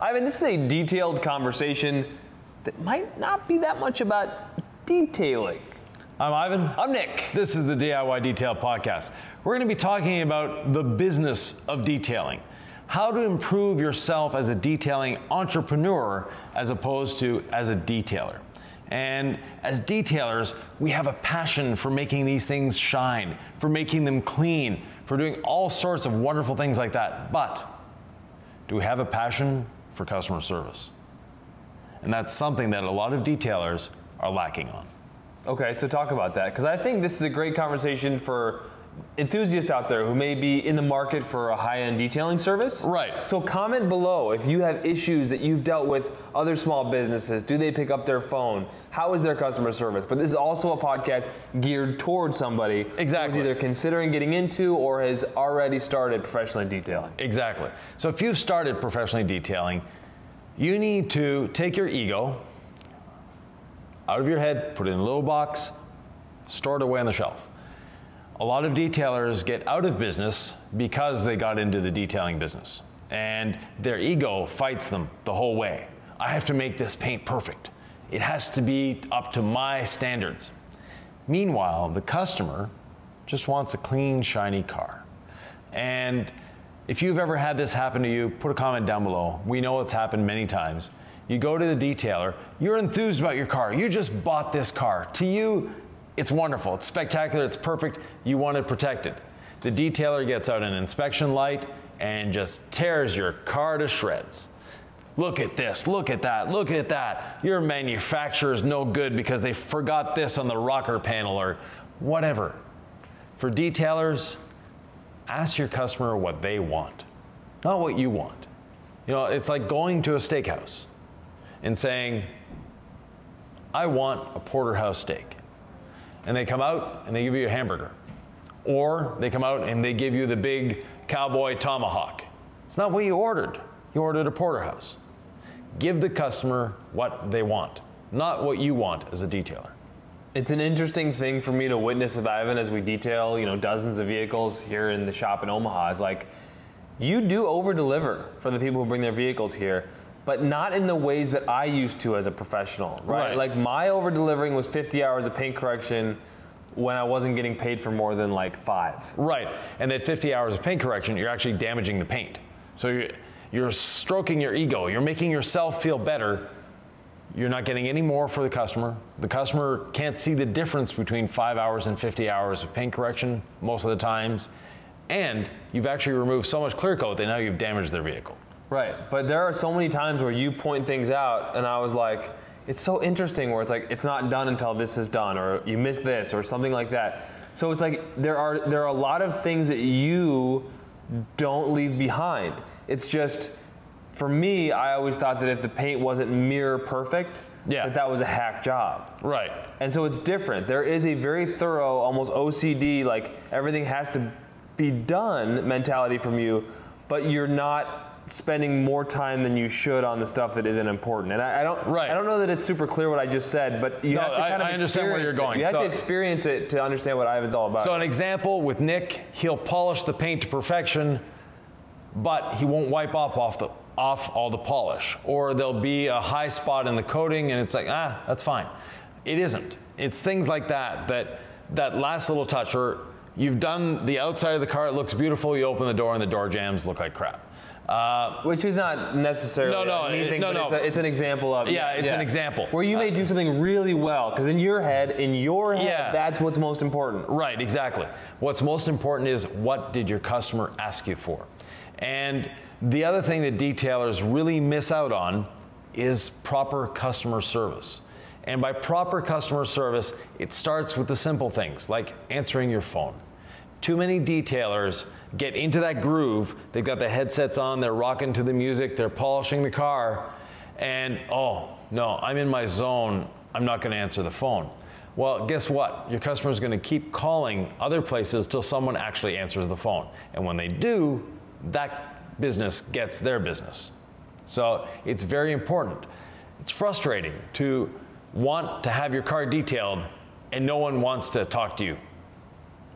Ivan, this is a detailed conversation that might not be that much about detailing. I'm Ivan. I'm Nick. This is the DIY Detail Podcast. We're going to be talking about the business of detailing. How to improve yourself as a detailing entrepreneur as opposed to as a detailer. And as detailers, we have a passion for making these things shine, for making them clean, for doing all sorts of wonderful things like that. But do we have a passion for customer service? And that's something that a lot of detailers are lacking on. Okay, so talk about that, because I think this is a great conversation for enthusiasts out there who may be in the market for a high-end detailing service. Right. So comment below if you have issues that you've dealt with other small businesses. Do they pick up their phone? How is their customer service? But this is also a podcast geared towards somebody exactly who's either considering getting into or has already started professionally detailing. Exactly. So if you've started professionally detailing, you need to take your ego out of your head, put it in a little box, store it away on the shelf. A lot of detailers get out of business because they got into the detailing business, and their ego fights them the whole way. I have to make this paint perfect. It has to be up to my standards. Meanwhile, the customer just wants a clean, shiny car. And if you've ever had this happen to you, put a comment down below. We know it's happened many times. You go to the detailer, you're enthused about your car. You just bought this car. To you, it's wonderful, it's spectacular, it's perfect. You want it protected. The detailer gets out an inspection light and just tears your car to shreds. Look at this, look at that, look at that. Your manufacturer's no good because they forgot this on the rocker panel or whatever. For detailers, ask your customer what they want, not what you want. You know, it's like going to a steakhouse and saying, I want a porterhouse steak. And they come out and they give you a hamburger. Or they come out and they give you the big cowboy tomahawk. It's not what you ordered. You ordered a porterhouse. Give the customer what they want, not what you want as a detailer. It's an interesting thing for me to witness with Ivan as we detail, you know, dozens of vehicles here in the shop in Omaha. It's like, you do over-deliver for the people who bring their vehicles here, but not in the ways that I used to as a professional, right? Like my over-delivering was 50 hours of paint correction when I wasn't getting paid for more than like 5. Right, and that 50 hours of paint correction, you're actually damaging the paint. So you're stroking your ego, you're making yourself feel better, you're not getting any more for the customer. The customer can't see the difference between 5 hours and 50 hours of paint correction most of the times, and you've actually removed so much clear coat that now you've damaged their vehicle. Right, but there are so many times where you point things out and I was like, it's so interesting where it's like, it's not done until this is done, or you missed this, or something like that. So it's like, there are a lot of things that you don't leave behind. It's just, for me, I always thought that if the paint wasn't mirror perfect, yeah, that was a hack job. Right. And so it's different. There is a very thorough, almost OCD, like everything has to be done mentality from you, but you're not spending more time than you should on the stuff that isn't important. And I don't know that it's super clear what I just said, but you have to kind of understand where you're going. You have to experience it to understand what Ivan's all about. So an example with Nick, he'll polish the paint to perfection, but he won't wipe off all the polish. Or there'll be a high spot in the coating and it's like, ah, that's fine. It isn't. It's things like that, that last little touch, or you've done the outside of the car, it looks beautiful, you open the door and the door jams look like crap. Which is not necessarily anything, but it's an example of it. Yeah, it's an example. Where you may do something really well, because in your head, that's what's most important. Right, exactly. What's most important is what did your customer ask you for? And the other thing that detailers really miss out on is proper customer service. And by proper customer service, it starts with the simple things, like answering your phone. Too many detailers get into that groove, they've got the headsets on, they're rocking to the music, they're polishing the car, and oh, no, I'm in my zone, I'm not gonna answer the phone. Well, guess what? Your customer's gonna keep calling other places till someone actually answers the phone. And when they do, that business gets their business. So it's very important. It's frustrating to want to have your car detailed and no one wants to talk to you.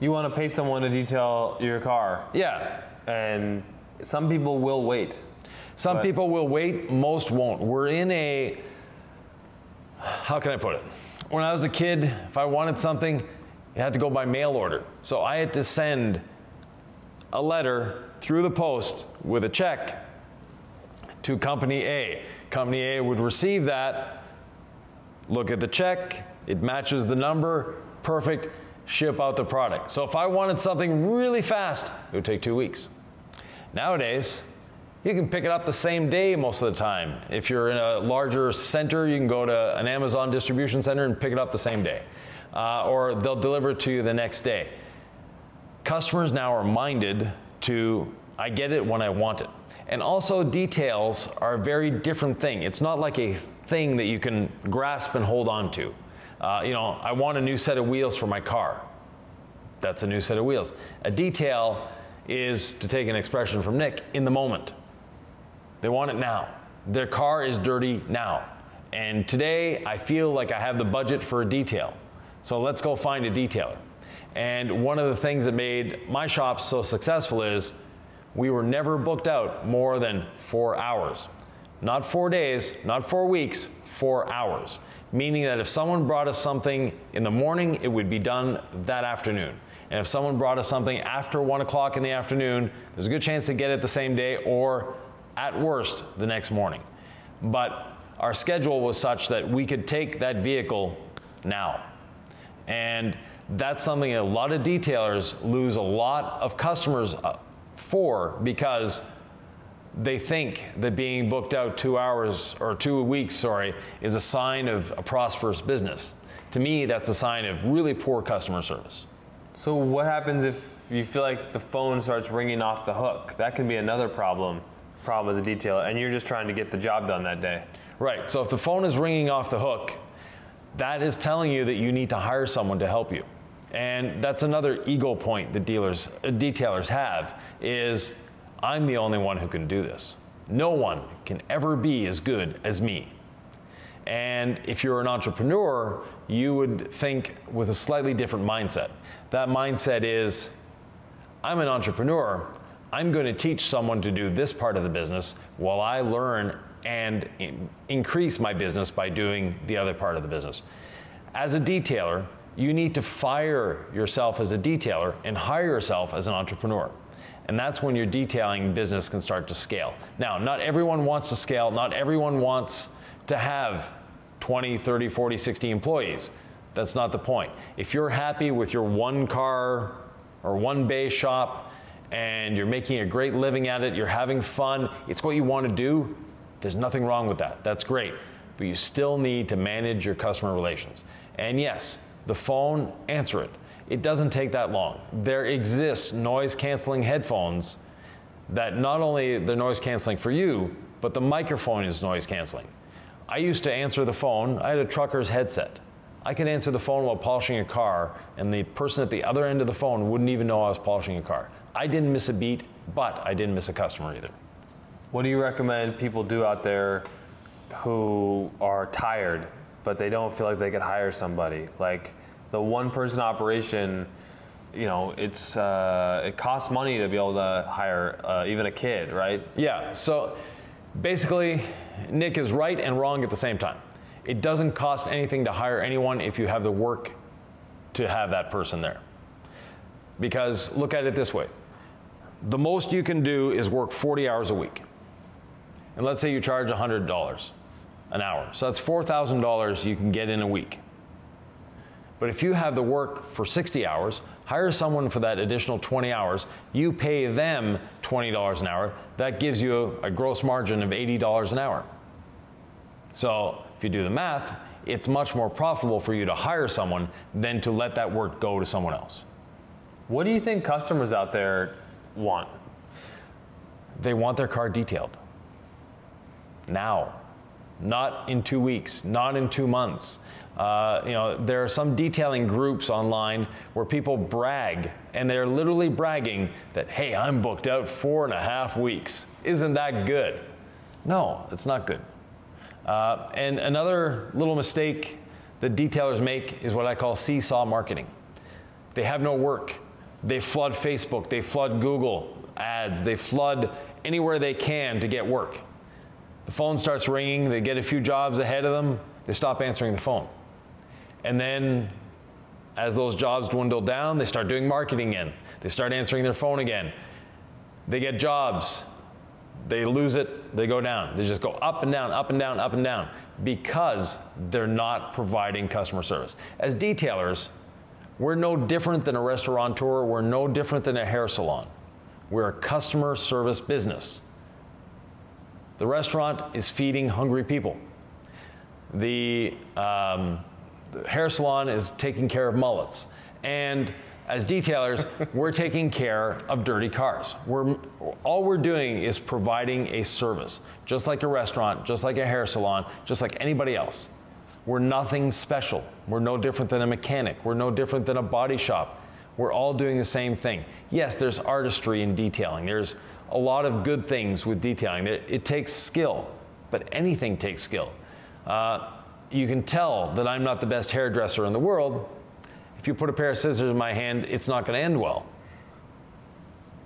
You want to pay someone to detail your car. Yeah. And some people will wait. Some people will wait, most won't. We're in a, how can I put it? When I was a kid, if I wanted something, you had to go by mail order. So I had to send a letter through the post with a check to Company A. Company A would receive that, look at the check, it matches the number, perfect, ship out the product. So if I wanted something really fast, it would take 2 weeks. Nowadays, you can pick it up the same day most of the time. If you're in a larger center, you can go to an Amazon distribution center and pick it up the same day. Or they'll deliver it to you the next day. Customers now are minded to, I get it when I want it. And also details are a very different thing. It's not like a thing that you can grasp and hold on to. You know, I want a new set of wheels for my car. That's a new set of wheels. A detail is, to take an expression from Nick, in the moment. They want it now. Their car is dirty now. And today I feel like I have the budget for a detail. So let's go find a detailer. And one of the things that made my shop so successful is we were never booked out more than 4 hours. Not 4 days, not 4 weeks, 4 hours. Meaning that if someone brought us something in the morning, it would be done that afternoon. And if someone brought us something after 1 o'clock in the afternoon, there's a good chance to get it the same day or at worst the next morning. But our schedule was such that we could take that vehicle now. And that's something a lot of detailers lose a lot of customers for, because they think that being booked out 2 hours or 2 weeks, sorry, is a sign of a prosperous business. To me, that's a sign of really poor customer service. So what happens if you feel like the phone starts ringing off the hook? That can be another problem as a detailer, and you're just trying to get the job done that day. Right, so if the phone is ringing off the hook, that is telling you that you need to hire someone to help you. And that's another ego point that detailers have, is I'm the only one who can do this. No one can ever be as good as me. And if you're an entrepreneur, you would think with a slightly different mindset. That mindset is, I'm an entrepreneur, I'm going to teach someone to do this part of the business while I learn and increase my business by doing the other part of the business. As a detailer, you need to fire yourself as a detailer and hire yourself as an entrepreneur. And that's when your detailing business can start to scale. Now, not everyone wants to scale. Not everyone wants to have 20, 30, 40, 60 employees. That's not the point. If you're happy with your one car or one bay shop, and you're making a great living at it, you're having fun, it's what you want to do, there's nothing wrong with that. That's great. But you still need to manage your customer relations. And yes, the phone, answer it. It doesn't take that long. There exists noise-canceling headphones that not only they're noise-canceling for you, but the microphone is noise-canceling. I used to answer the phone. I had a trucker's headset. I could answer the phone while polishing a car, and the person at the other end of the phone wouldn't even know I was polishing a car. I didn't miss a beat, but I didn't miss a customer either. What do you recommend people do out there who are tired, but they don't feel like they could hire somebody? Like the one-person operation, you know, it's it costs money to be able to hire even a kid, right? Yeah, so basically Nick is right and wrong at the same time. It doesn't cost anything to hire anyone if you have the work to have that person there. Because look at it this way. The most you can do is work 40 hours a week. And let's say you charge $100 an hour. So that's $4,000 you can get in a week. But if you have the work for 60 hours, hire someone for that additional 20 hours, you pay them $20 an hour, that gives you a gross margin of $80 an hour. So if you do the math, it's much more profitable for you to hire someone than to let that work go to someone else. What do you think customers out there want? They want their car detailed. Now. Not in 2 weeks, not in 2 months. You know, there are some detailing groups online where people brag, and they're literally bragging that, hey, I'm booked out 4.5 weeks. Isn't that good? No, it's not good. And another little mistake that detailers make is what I call seesaw marketing. They have no work. They flood Facebook, they flood Google ads, they flood anywhere they can to get work. The phone starts ringing, they get a few jobs ahead of them, they stop answering the phone. And then as those jobs dwindle down, they start doing marketing again. They start answering their phone again. They get jobs, they lose it, they go down. They just go up and down, up and down, up and down, because they're not providing customer service. As detailers, we're no different than a restaurateur, we're no different than a hair salon. We're a customer service business. The restaurant is feeding hungry people. The hair salon is taking care of mullets. And as detailers, we're taking care of dirty cars. All we're doing is providing a service, just like a restaurant, just like a hair salon, just like anybody else. We're nothing special. We're no different than a mechanic. We're no different than a body shop. We're all doing the same thing. Yes, there's artistry in detailing. There's a lot of good things with detailing. It takes skill, but anything takes skill. You can tell that I'm not the best hairdresser in the world. If you put a pair of scissors in my hand, it's not going to end well.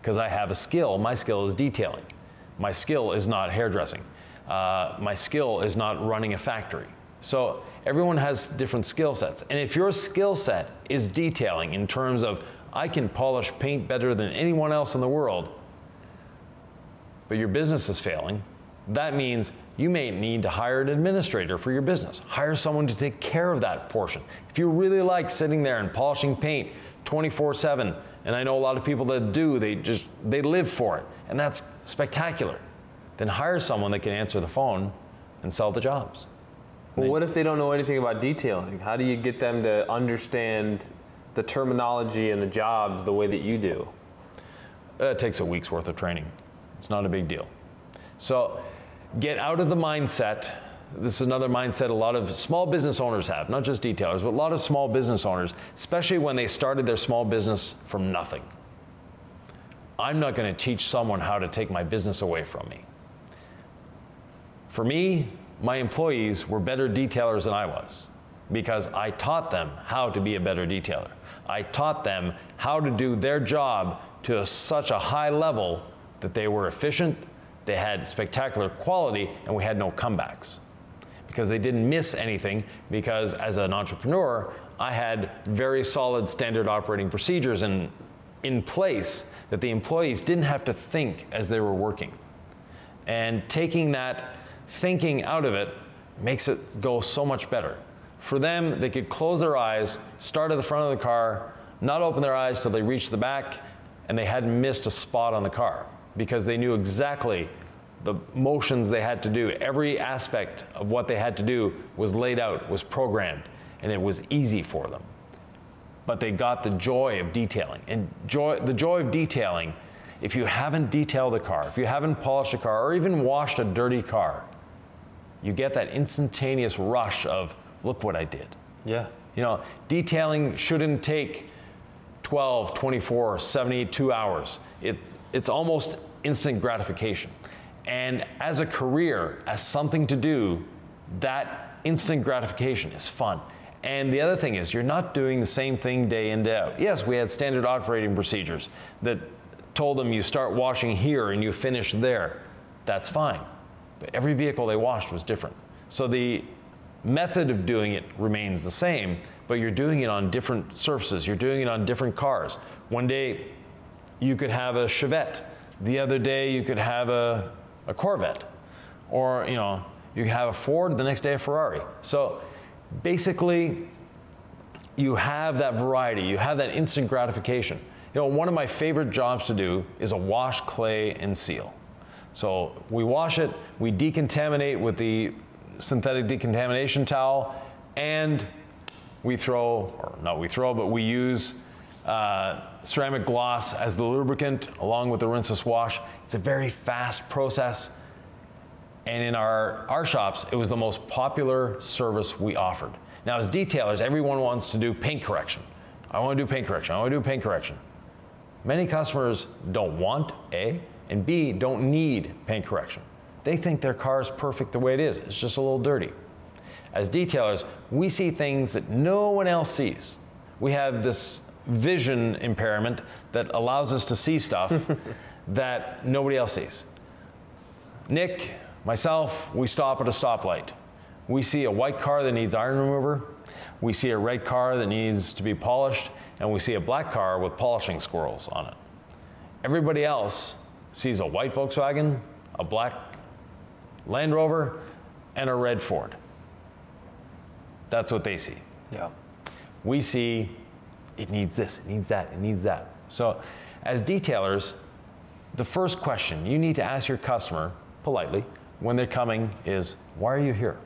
Because I have a skill. My skill is detailing. My skill is not hairdressing. My skill is not running a factory. So everyone has different skill sets. And if your skill set is detailing in terms of, I can polish paint better than anyone else in the world, but your business is failing, that means you may need to hire an administrator for your business. Hire someone to take care of that portion. If you really like sitting there and polishing paint 24/7, and I know a lot of people that do, they live for it, and that's spectacular, then hire someone that can answer the phone and sell the jobs. Well, what if they don't know anything about detailing? How do you get them to understand the terminology and the jobs the way that you do? It takes a week's worth of training. It's not a big deal. So get out of the mindset. This is another mindset a lot of small business owners have, not just detailers, but a lot of small business owners, especially when they started their small business from nothing. I'm not going to teach someone how to take my business away from me. For me, my employees were better detailers than I was because I taught them how to be a better detailer. I taught them how to do their job to such a high level that they were efficient, they had spectacular quality, and we had no comebacks because they didn't miss anything, because as an entrepreneur, I had very solid standard operating procedures in place that the employees didn't have to think as they were working. And taking that thinking out of it makes it go so much better. For them, they could close their eyes, start at the front of the car, not open their eyes till they reached the back, and they hadn't missed a spot on the car because they knew exactly the motions they had to do. Every aspect of what they had to do was laid out, was programmed, and it was easy for them. But they got the joy of detailing. And the joy of detailing, if you haven't detailed a car, if you haven't polished a car, or even washed a dirty car, you get that instantaneous rush of, look what I did. Yeah. You know, detailing shouldn't take 12, 24, 72 hours. It's almost instant gratification. And as a career, as something to do, that instant gratification is fun. And the other thing is, you're not doing the same thing day in, day out. Yes, we had standard operating procedures that told them you start washing here and you finish there. That's fine. But every vehicle they washed was different. So the method of doing it remains the same, but you're doing it on different surfaces. You're doing it on different cars. One day you could have a Chevette. The other day you could have a Corvette. Or, you know, you could have a Ford, the next day a Ferrari. So basically you have that variety. You have that instant gratification. You know, one of my favorite jobs to do is a wash, clay, and seal. So we wash it, we decontaminate with the synthetic decontamination towel, and we throw, or not we throw, but we use ceramic gloss as the lubricant along with the Rinseless Wash. It's a very fast process. And in our shops, it was the most popular service we offered. Now as detailers, everyone wants to do paint correction. I want to do paint correction, I want to do paint correction. Many customers don't want, A, and B, don't need paint correction. They think their car is perfect the way it is. It's just a little dirty. As detailers, we see things that no one else sees. We have this vision impairment that allows us to see stuff that nobody else sees. Nick, myself, we stop at a stoplight. We see a white car that needs iron remover, we see a red car that needs to be polished, and we see a black car with polishing squirrels on it. Everybody else sees a white Volkswagen, a black Land Rover, and a red Ford. That's what they see. Yeah. We see it needs this, it needs that, it needs that. So as detailers, the first question you need to ask your customer politely when they're coming is, why are you here?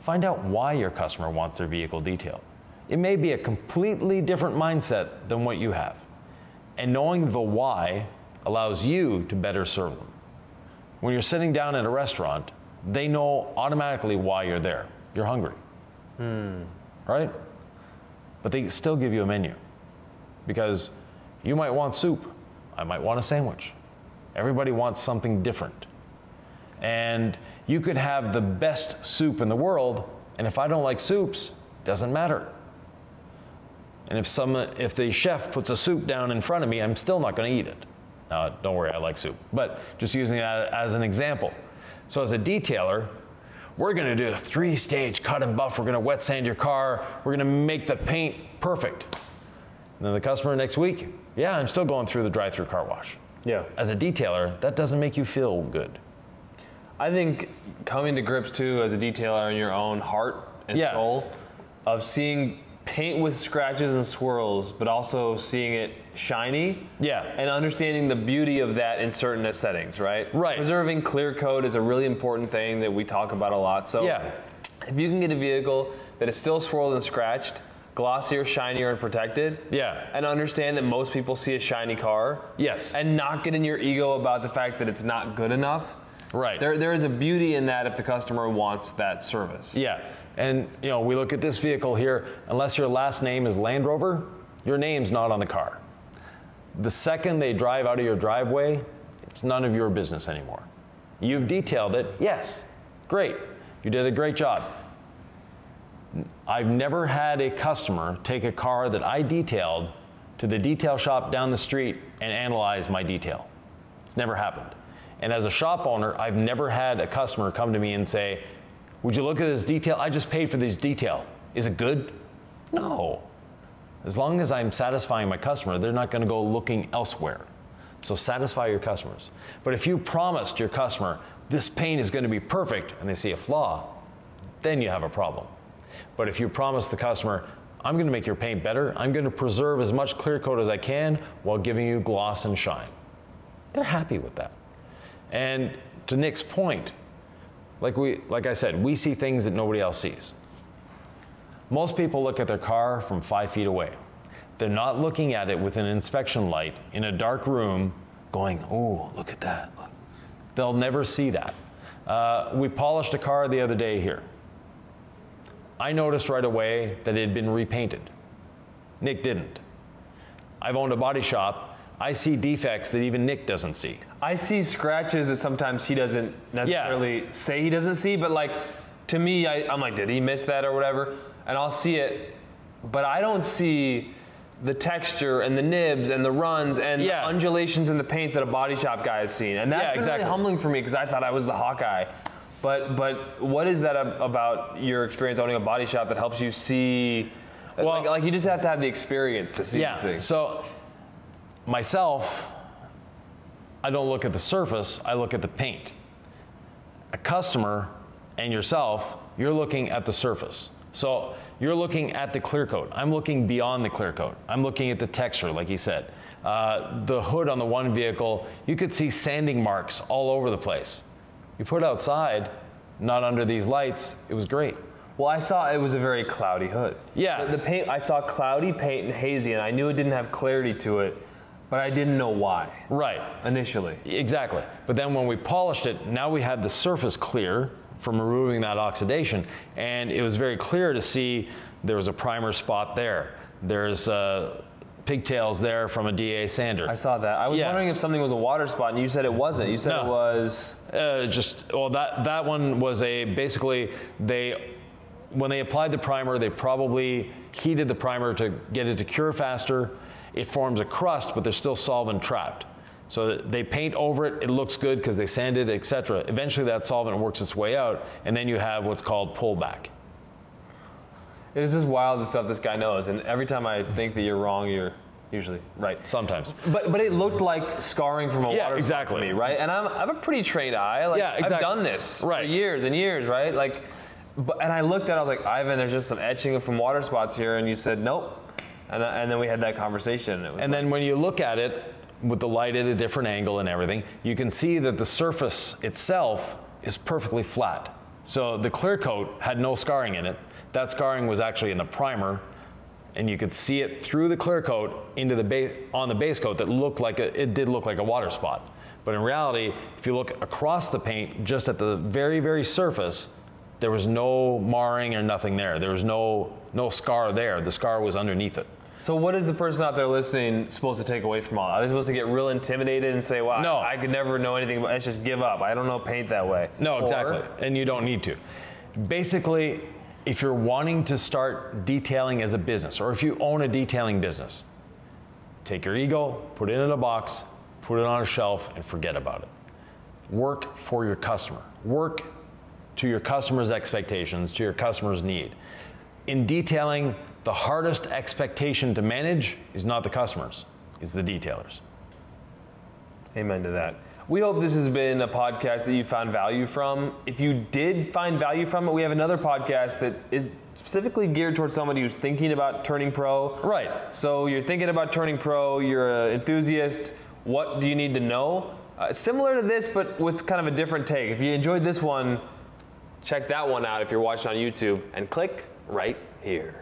Find out why your customer wants their vehicle detailed. It may be a completely different mindset than what you have. And knowing the why allows you to better serve them. When you're sitting down at a restaurant, they know automatically why you're there. You're hungry, right? But they still give you a menu because you might want soup. I might want a sandwich. Everybody wants something different. And you could have the best soup in the world, and if I don't like soups, doesn't matter. And if the chef puts a soup down in front of me, I'm still not going to eat it. Now, don't worry, I like soup, but just using that as an example. So as a detailer, we're going to do a 3-stage cut and buff. We're going to wet sand your car. We're going to make the paint perfect. And then the customer next week, yeah, I'm still going through the drive-through car wash. Yeah. As a detailer, that doesn't make you feel good. I think coming to grips too as a detailer in your own heart and soul of seeing paint with scratches and swirls, but also seeing it shiny. Yeah. And understanding the beauty of that in certain settings, right? Right. Preserving clear coat is a really important thing that we talk about a lot. So if you can get a vehicle that is still swirled and scratched, glossier, shinier, and protected. Yeah. And understand that most people see a shiny car. Yes. And not get in your ego about the fact that it's not good enough. Right. There is a beauty in that if the customer wants that service. Yeah. And you know, we look at this vehicle here, unless your last name is Land Rover, your name's not on the car. The second they drive out of your driveway, it's none of your business anymore. You've detailed it. Yes. Great. You did a great job. I've never had a customer take a car that I detailed to the detail shop down the street and analyze my detail. It's never happened. And as a shop owner, I've never had a customer come to me and say, would you look at this detail? I just paid for this detail. Is it good? No. As long as I'm satisfying my customer, they're not going to go looking elsewhere. So satisfy your customers. But if you promised your customer, this paint is going to be perfect, and they see a flaw, then you have a problem. But if you promise the customer, I'm going to make your paint better, I'm going to preserve as much clear coat as I can while giving you gloss and shine, they're happy with that. And to Nick's point, like I said, we see things that nobody else sees. Most people look at their car from 5 feet away. They're not looking at it with an inspection light in a dark room going, oh, look at that. They'll never see that. We polished a car the other day here. I noticed right away that it had been repainted. Nick didn't. I've owned a body shop. I see defects that even Nick doesn't see. I see scratches that sometimes he doesn't necessarily say he doesn't see, but like to me, I'm like, did he miss that or whatever? And I'll see it, but I don't see the texture and the nibs and the runs and the undulations in the paint that a body shop guy has seen. And that's really humbling for me because I thought I was the Hawkeye. But what is that about your experience owning a body shop that helps you see, well, like you just have to have the experience to see these things. So, myself, I don't look at the surface, I look at the paint. A customer and yourself, you're looking at the surface. So you're looking at the clear coat. I'm looking beyond the clear coat. I'm looking at the texture, like he said. The hood on the one vehicle, you could see sanding marks all over the place. You put it outside, not under these lights, it was great. Well, I saw it was a very cloudy hood. Yeah. The paint, I saw cloudy paint and hazy, and I knew it didn't have clarity to it. But I didn't know why. Right. Initially. Exactly. But then when we polished it, now we had the surface clear from removing that oxidation. And it was very clear to see there was a primer spot there. There's pigtails there from a DA sander. I saw that. I was wondering if something was a water spot, and you said it wasn't. You said it was... well, that one was basically when they applied the primer, they probably heated the primer to get it to cure faster. It forms a crust, but there's still solvent trapped. So they paint over it, it looks good because they sanded it, etc. Eventually that solvent works its way out, and then you have what's called pullback. It is just wild the stuff this guy knows, and every time I think that you're wrong, you're usually right. Sometimes. But it looked like scarring from a water spot to me, right? And I have a pretty trained eye. Like, yeah, exactly. I've done this for years and years, right? Like, but, and I looked at it, I was like, Ivan, there's just some etching from water spots here, and you said, nope. And then we had that conversation. It was and then when you look at it with the light at a different angle and everything, you can see that the surface itself is perfectly flat. So the clear coat had no scarring in it. That scarring was actually in the primer, and you could see it through the clear coat into the on the base coat that looked like it did look like a water spot. But in reality, if you look across the paint, just at the very, very surface, there was no marring or nothing there. There was no scar there. The scar was underneath it. So what is the person out there listening supposed to take away from all that? Are they supposed to get real intimidated and say, wow, no, I could never know anything about it. Let's just give up. I don't know paint that way. No, exactly. And you don't need to. Basically, if you're wanting to start detailing as a business, or if you own a detailing business, take your ego, put it in a box, put it on a shelf, and forget about it. Work for your customer. Work to your customer's expectations, to your customer's need. In detailing, the hardest expectation to manage is not the customers, it's the detailers. Amen to that. We hope this has been a podcast that you found value from. If you did find value from it, we have another podcast that is specifically geared towards somebody who's thinking about turning pro. Right. So you're thinking about turning pro, you're an enthusiast, what do you need to know? Similar to this, but with kind of a different take. If you enjoyed this one, check that one out if you're watching on YouTube, and click right here.